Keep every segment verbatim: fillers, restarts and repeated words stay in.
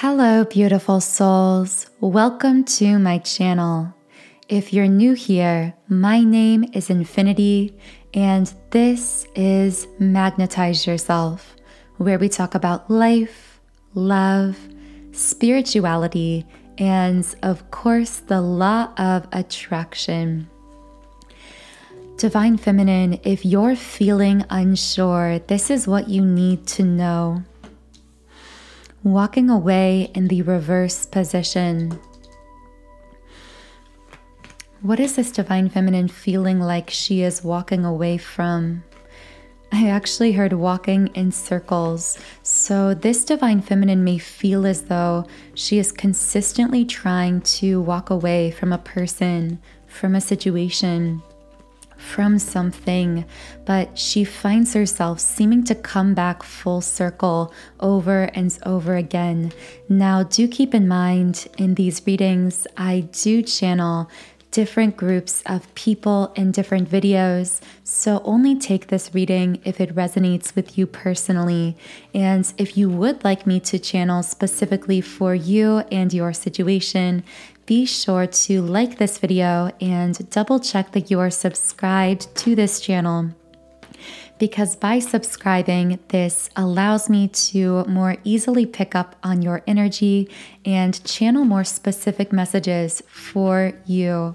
Hello, beautiful souls. Welcome to my channel. If you're new here, my name is Infinity, and this is Magnetize Yourself, where we talk about life, love, spirituality, and of course, the law of attraction. Divine Feminine, if you're feeling unsure, this is what you need to know. Walking away in the reverse position. What is this Divine Feminine feeling like she is walking away from? I actually heard walking in circles. So this Divine Feminine may feel as though she is consistently trying to walk away from a person, from a situation, from something, but she finds herself seeming to come back full circle over and over again. Now, do keep in mind, in these readings, I do channel different groups of people in different videos, so only take this reading if it resonates with you personally. And if you would like me to channel specifically for you and your situation, be sure to like this video and double check that you are subscribed to this channel, because by subscribing, this allows me to more easily pick up on your energy and channel more specific messages for you.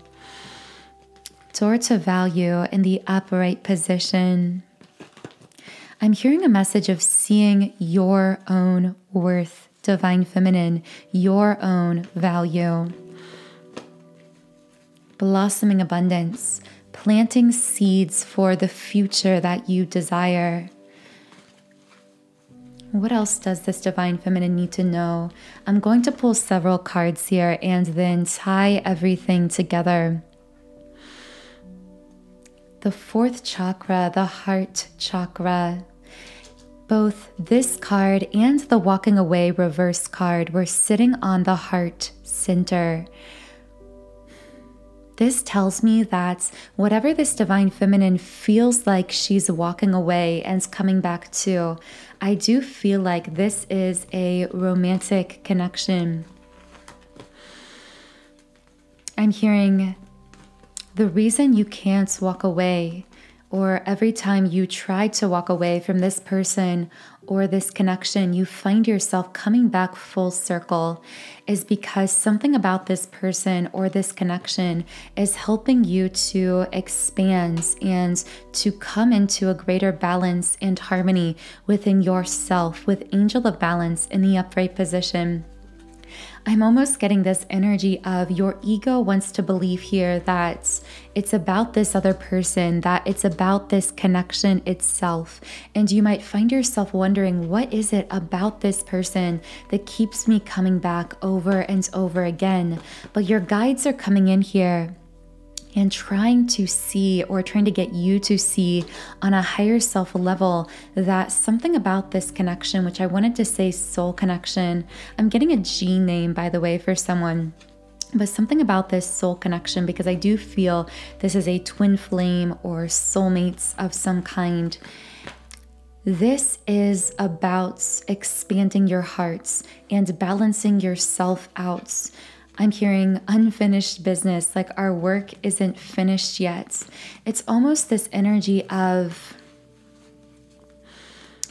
Door to value in the upright position. I'm hearing a message of seeing your own worth, Divine Feminine, your own value. Blossoming abundance, planting seeds for the future that you desire. What else does this Divine Feminine need to know? I'm going to pull several cards here and then tie everything together. The fourth chakra, the heart chakra. Both this card and the walking away reverse card were sitting on the heart center. This tells me that whatever this Divine Feminine feels like she's walking away and coming back to, I do feel like this is a romantic connection. I'm hearing the reason you can't walk away, or every time you try to walk away from this person or this connection, you find yourself coming back full circle, is because something about this person or this connection is helping you to expand and to come into a greater balance and harmony within yourself with Angel of Balance in the upright position. I'm almost getting this energy of your ego wants to believe here that it's about this other person, that it's about this connection itself. And you might find yourself wondering, what is it about this person that keeps me coming back over and over again? But your guides are coming in here and trying to see, or trying to get you to see on a higher self level, that something about this connection, which I wanted to say soul connection, I'm getting a G name, by the way, for someone, but something about this soul connection, because I do feel this is a twin flame or soulmates of some kind. This is about expanding your hearts and balancing yourself out. I'm hearing unfinished business, like our work isn't finished yet. It's almost this energy of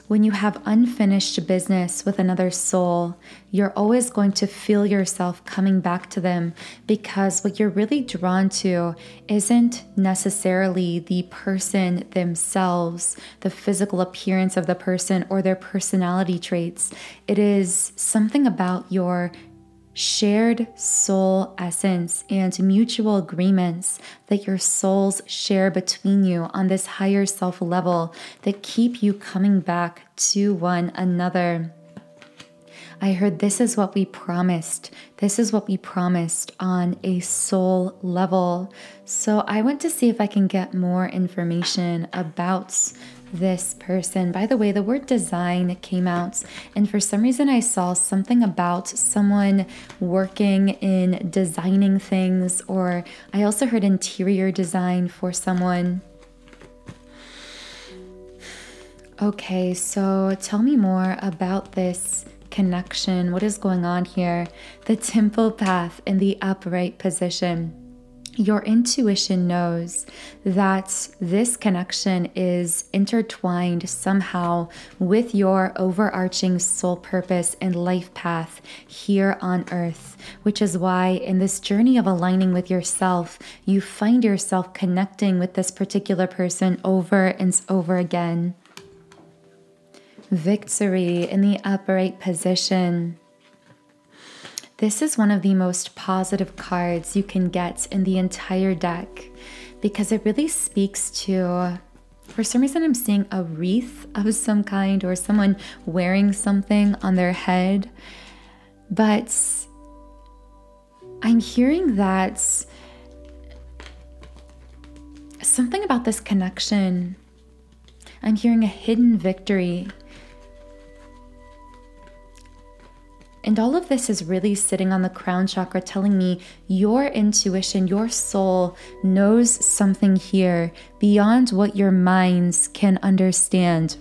when you have unfinished business with another soul, you're always going to feel yourself coming back to them, because what you're really drawn to isn't necessarily the person themselves, the physical appearance of the person or their personality traits. It is something about your shared soul essence and mutual agreements that your souls share between you on this higher self level that keep you coming back to one another. I heard, this is what we promised. This is what we promised on a soul level. So I went to see if I can get more information about this person. By the way, the word design came out, and for some reason I saw something about someone working in designing things, or I also heard interior design for someone. Okay, so tell me more about this connection, what is going on here, the temple path in the upright position. Your intuition knows that this connection is intertwined somehow with your overarching soul purpose and life path here on earth, which is why in this journey of aligning with yourself, you find yourself connecting with this particular person over and over again. Victory in the upright position. This is one of the most positive cards you can get in the entire deck because it really speaks to, for some reason I'm seeing a wreath of some kind or someone wearing something on their head, but I'm hearing that something about this connection. I'm hearing a hidden victory. And all of this is really sitting on the crown chakra telling me your intuition, your soul knows something here beyond what your minds can understand.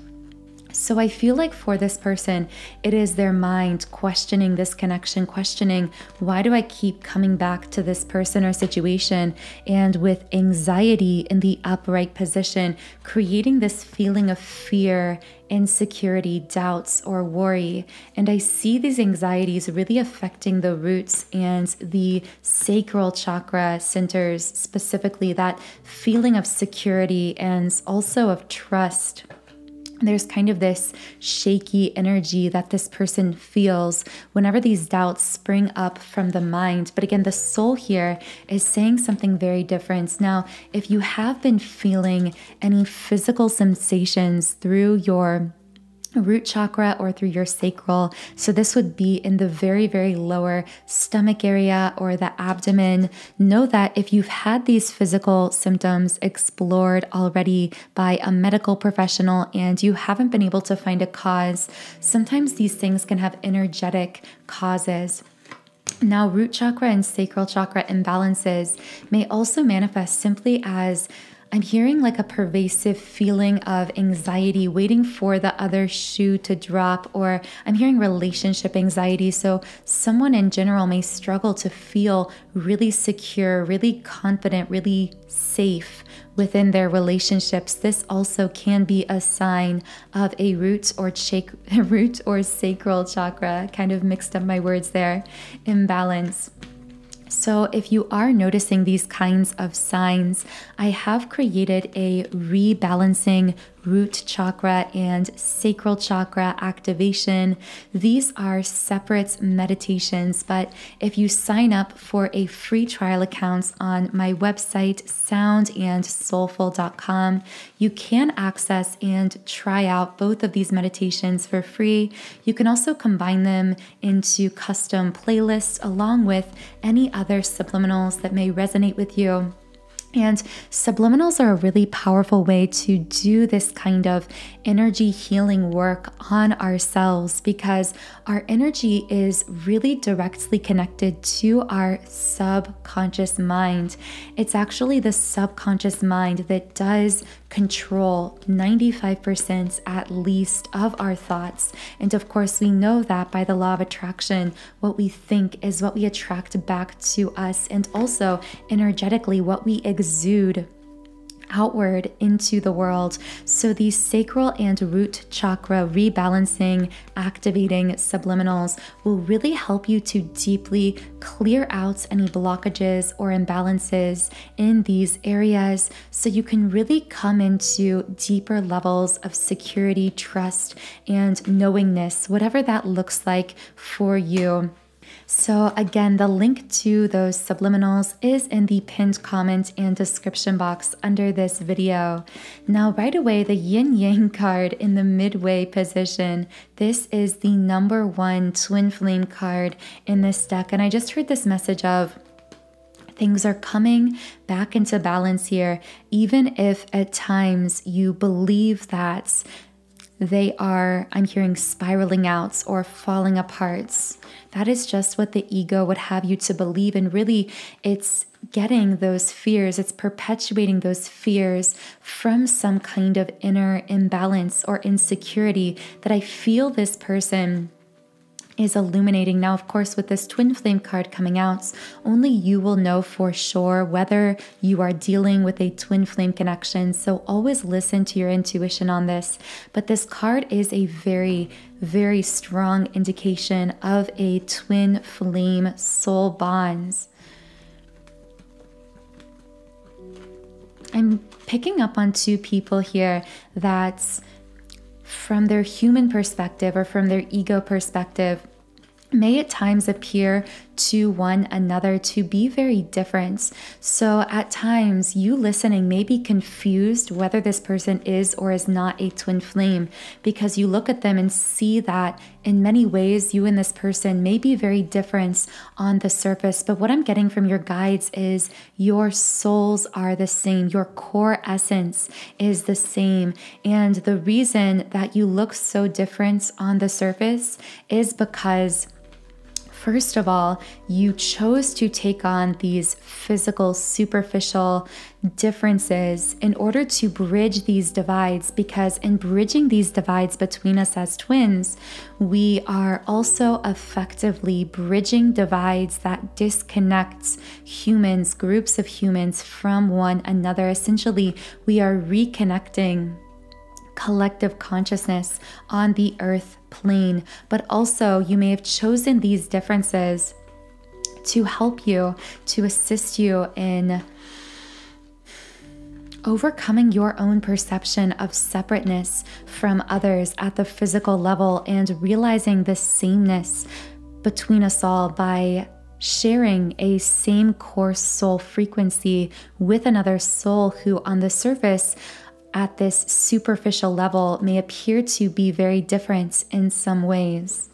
So I feel like for this person, it is their mind questioning this connection, questioning, why do I keep coming back to this person or situation? And with anxiety in the upright position, creating this feeling of fear, insecurity, doubts, or worry. And I see these anxieties really affecting the roots and the sacral chakra centers, specifically that feeling of security and also of trust. There's kind of this shaky energy that this person feels whenever these doubts spring up from the mind. But again, the soul here is saying something very different. Now, if you have been feeling any physical sensations through your root chakra or through your sacral, so this would be in the very, very lower stomach area or the abdomen, know that if you've had these physical symptoms explored already by a medical professional and you haven't been able to find a cause, sometimes these things can have energetic causes. Now, root chakra and sacral chakra imbalances may also manifest simply as, I'm hearing like a pervasive feeling of anxiety, waiting for the other shoe to drop, or I'm hearing relationship anxiety. So someone in general may struggle to feel really secure, really confident, really safe within their relationships. This also can be a sign of a root or root or sacral chakra, kind of mixed up my words there, imbalance. So if you are noticing these kinds of signs, I have created a rebalancing root chakra and sacral chakra activation. These are separate meditations, but if you sign up for a free trial account on my website, sound and soulful dot com, you can access and try out both of these meditations for free. You can also combine them into custom playlists along with any other subliminals that may resonate with you. And subliminals are a really powerful way to do this kind of energy healing work on ourselves because our energy is really directly connected to our subconscious mind. It's actually the subconscious mind that does control ninety-five percent at least of our thoughts. And of course, we know that by the law of attraction, what we think is what we attract back to us, and also energetically what we exude outward into the world. So these sacral and root chakra rebalancing, activating subliminals will really help you to deeply clear out any blockages or imbalances in these areas so you can really come into deeper levels of security, trust, and knowingness, whatever that looks like for you. So again, the link to those subliminals is in the pinned comment and description box under this video. Now, right away, the yin yang card in the midway position. This is the number one twin flame card in this deck. And I just heard this message of, things are coming back into balance here, even if at times you believe that they are, I'm hearing, spiraling out or falling apart. That is just what the ego would have you to believe. And really, it's getting those fears, it's perpetuating those fears from some kind of inner imbalance or insecurity that I feel this person is illuminating. Now, of course, with this twin flame card coming out, only you will know for sure whether you are dealing with a twin flame connection. So always listen to your intuition on this. But this card is a very, very strong indication of a twin flame soul bonds. I'm picking up on two people here that from their human perspective or from their ego perspective may at times appear to one another to be very different. So at times you listening may be confused whether this person is or is not a twin flame, because you look at them and see that in many ways you and this person may be very different on the surface. But what I'm getting from your guides is your souls are the same. Your core essence is the same. And the reason that you look so different on the surface is because first of all, you chose to take on these physical, superficial differences in order to bridge these divides, because in bridging these divides between us as twins, we are also effectively bridging divides that disconnects humans, groups of humans from one another. Essentially, we are reconnecting collective consciousness on the earth plane. But also you may have chosen these differences to help you, to assist you in overcoming your own perception of separateness from others at the physical level and realizing the sameness between us all by sharing a same core soul frequency with another soul who on the surface at this superficial level may appear to be very different in some ways.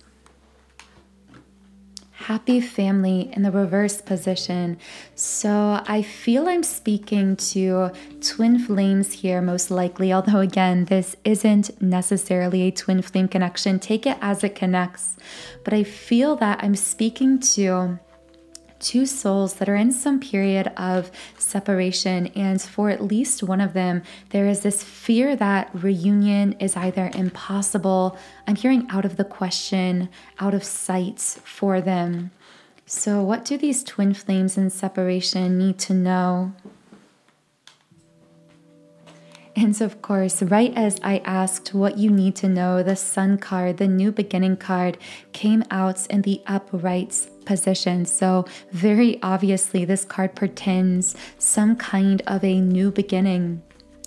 Happy family in the reverse position. So I feel I'm speaking to twin flames here most likely, although again, this isn't necessarily a twin flame connection. Take it as it connects. But I feel that I'm speaking to two souls that are in some period of separation, and for at least one of them there is this fear that reunion is either impossible, I'm hearing out of the question, out of sight for them. So what do these twin flames in separation need to know? And so of course, right as I asked what you need to know, the Sun card, the new beginning card, came out in the upright position. So very obviously this card portends some kind of a new beginning.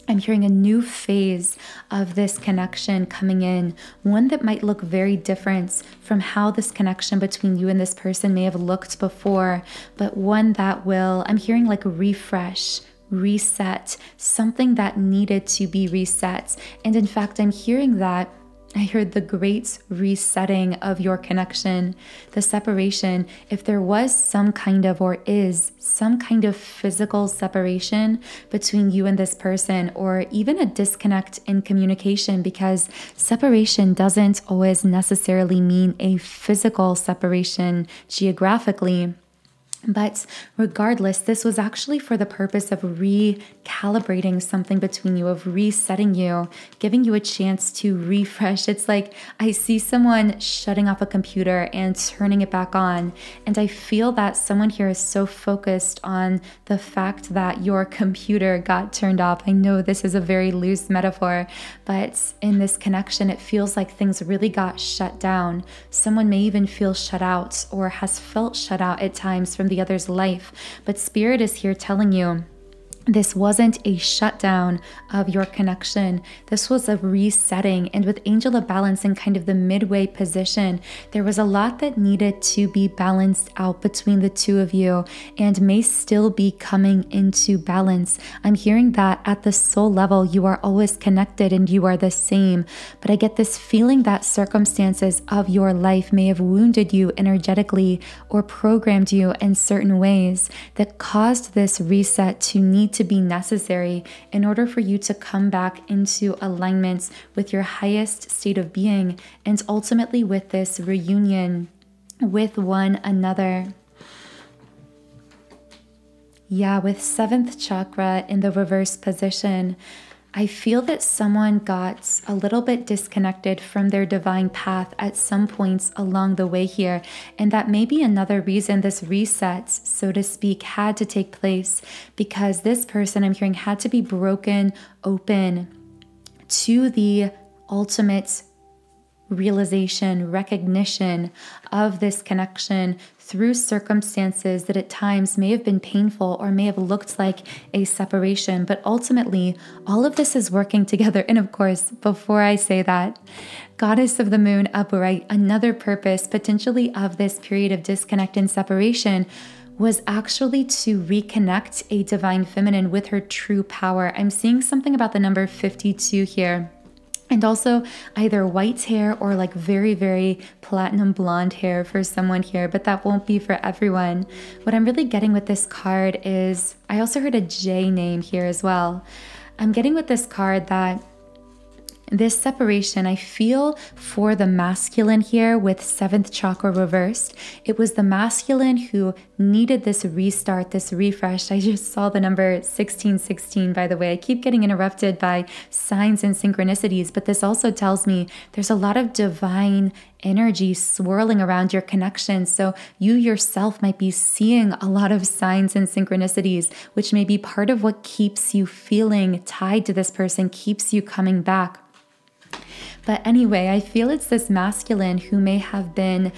I'm hearing a new phase of this connection coming in, one that might look very different from how this connection between you and this person may have looked before, but one that will, I'm hearing like a refresh, reset, something that needed to be reset. And in fact, I'm hearing that I heard the great resetting of your connection, the separation. If there was some kind of, or is some kind of physical separation between you and this person, or even a disconnect in communication, because separation doesn't always necessarily mean a physical separation geographically. But regardless, this was actually for the purpose of recalibrating something between you, of resetting you, giving you a chance to refresh. It's like I see someone shutting off a computer and turning it back on. And I feel that someone here is so focused on the fact that your computer got turned off. I know this is a very loose metaphor, but in this connection, it feels like things really got shut down. Someone may even feel shut out or has felt shut out at times from the other's life. But Spirit is here telling you this wasn't a shutdown of your connection. This was a resetting. And with Angel of Balance in kind of the midway position, there was a lot that needed to be balanced out between the two of you and may still be coming into balance. I'm hearing that at the soul level, you are always connected and you are the same. But I get this feeling that circumstances of your life may have wounded you energetically or programmed you in certain ways that caused this reset to need to be necessary in order for you to come back into alignment with your highest state of being and ultimately with this reunion with one another. Yeah, with seventh chakra in the reverse position, I feel that someone got a little bit disconnected from their divine path at some points along the way here, and that may be another reason this reset, so to speak, had to take place, because this person, I'm hearing, had to be broken open to the ultimate realization, recognition of this connection through circumstances that at times may have been painful or may have looked like a separation. But ultimately, all of this is working together. And of course, before I say that, Goddess of the Moon upright, another purpose potentially of this period of disconnect and separation was actually to reconnect a divine feminine with her true power. I'm seeing something about the number fifty-two here. And also either white hair or like very, very platinum blonde hair for someone here, but that won't be for everyone. What I'm really getting with this card is, I also heard a J name here as well. I'm getting with this card that this separation, I feel for the masculine here with seventh chakra reversed, it was the masculine who needed this restart, this refresh. I just saw the number sixteen sixteen, by the way. I keep getting interrupted by signs and synchronicities, but this also tells me there's a lot of divine energy swirling around your connection. So you yourself might be seeing a lot of signs and synchronicities, which may be part of what keeps you feeling tied to this person, keeps you coming back. But anyway, I feel it's this masculine who may have been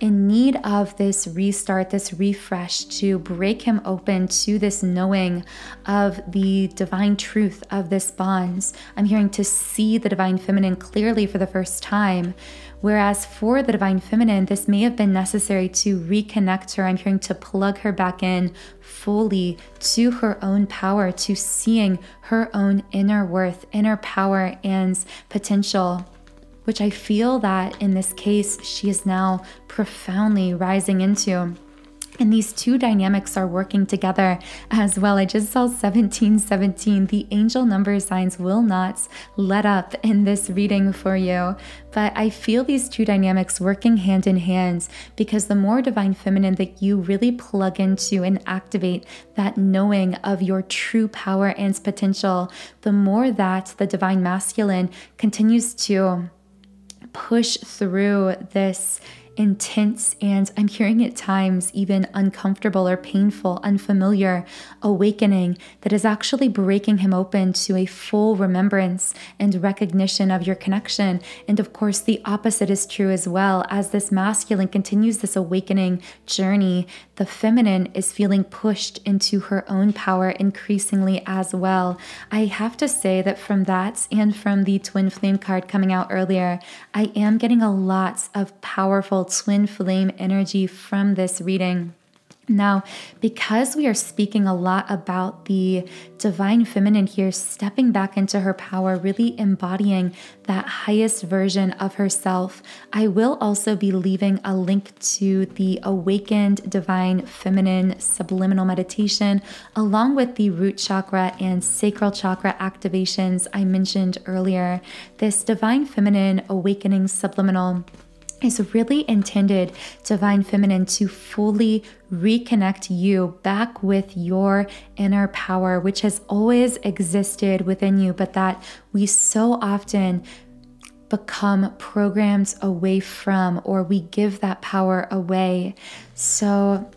in need of this restart, this refresh, to break him open to this knowing of the divine truth of this bonds. I'm hearing to see the divine feminine clearly for the first time. Whereas for the divine feminine, this may have been necessary to reconnect her. I'm hearing to plug her back in fully to her own power, to seeing her own inner worth, inner power and potential, which I feel that in this case, she is now profoundly rising into. And these two dynamics are working together as well. I just saw seventeen seventeen. The angel number signs will not let up in this reading for you. But I feel these two dynamics working hand in hand, because the more divine feminine that you really plug into and activate that knowing of your true power and potential, the more that the divine masculine continues to push through this intense, and I'm hearing at times even uncomfortable or painful, unfamiliar awakening that is actually breaking him open to a full remembrance and recognition of your connection. And of course, the opposite is true as well. As this masculine continues this awakening journey, the feminine is feeling pushed into her own power increasingly as well. I have to say that from that and from the twin flame card coming out earlier, I am getting a lot of powerful twin flame energy from this reading. Now, because we are speaking a lot about the divine feminine here stepping back into her power, really embodying that highest version of herself, I will also be leaving a link to the Awakened Divine Feminine Subliminal Meditation, along with the Root Chakra and Sacral Chakra activations I mentioned earlier. This Divine Feminine Awakening Subliminal is really intended, divine feminine, to fully reconnect you back with your inner power, which has always existed within you, but that we so often become programmed away from, or we give that power away. So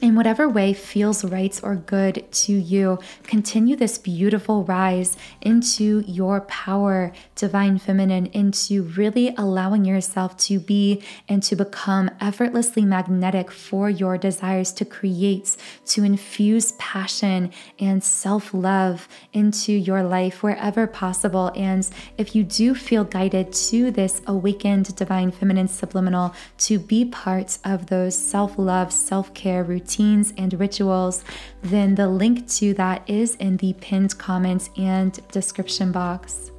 in whatever way feels right or good to you, continue this beautiful rise into your power, divine feminine, into really allowing yourself to be and to become effortlessly magnetic for your desires, to create, to infuse passion and self-love into your life wherever possible. And if you do feel guided to this Awakened Divine Feminine Subliminal, to be part of those self-love, self-care routines, routines and rituals, then the link to that is in the pinned comments and description box.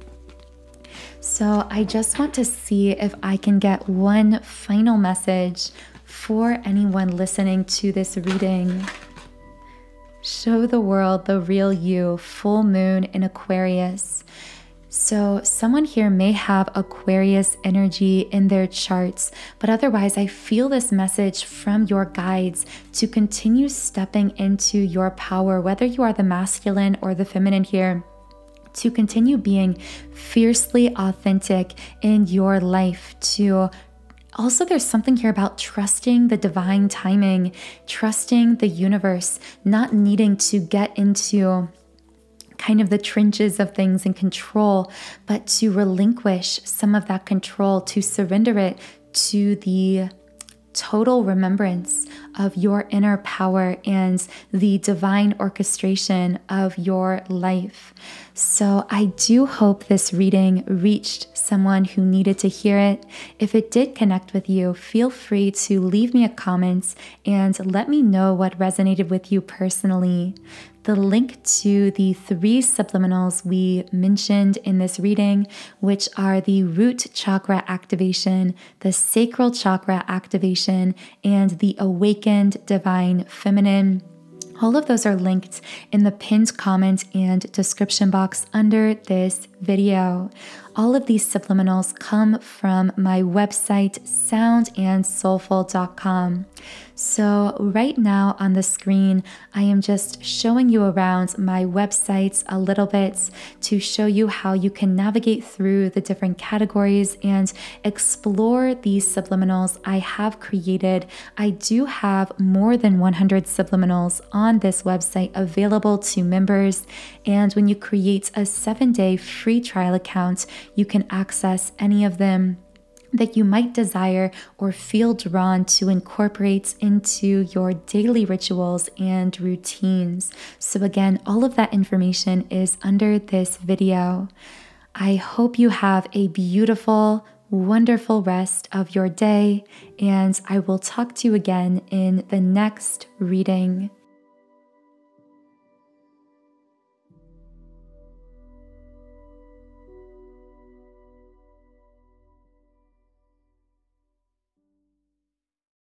So I just want to see if I can get one final message for anyone listening to this reading. Show the world the real you, full moon in Aquarius. So someone here may have Aquarius energy in their charts, but otherwise I feel this message from your guides to continue stepping into your power, whether you are the masculine or the feminine here. to continue being fiercely authentic in your life, to also, there's something here about trusting the divine timing, trusting the universe, not needing to get into kind of the trenches of things and control, but to relinquish some of that control, to surrender it to the total remembrance of your inner power and the divine orchestration of your life. So I do hope this reading reached someone who needed to hear it. If it did connect with you, feel free to leave me a comment and let me know what resonated with you personally. The link to the three subliminals we mentioned in this reading, which are the Root Chakra Activation, the Sacral Chakra Activation, and the Awakened Divine Feminine. All of those are linked in the pinned comment and description box under this video. All of these subliminals come from my website, sound and soulful dot com. So right now on the screen, I am just showing you around my website a little bit to show you how you can navigate through the different categories and explore these subliminals I have created. I do have more than one hundred subliminals on this website available to members. And when you create a seven-day free trial account, you can access any of them that you might desire or feel drawn to incorporate into your daily rituals and routines. So again, all of that information is under this video. I hope you have a beautiful, wonderful rest of your day, and I will talk to you again in the next reading.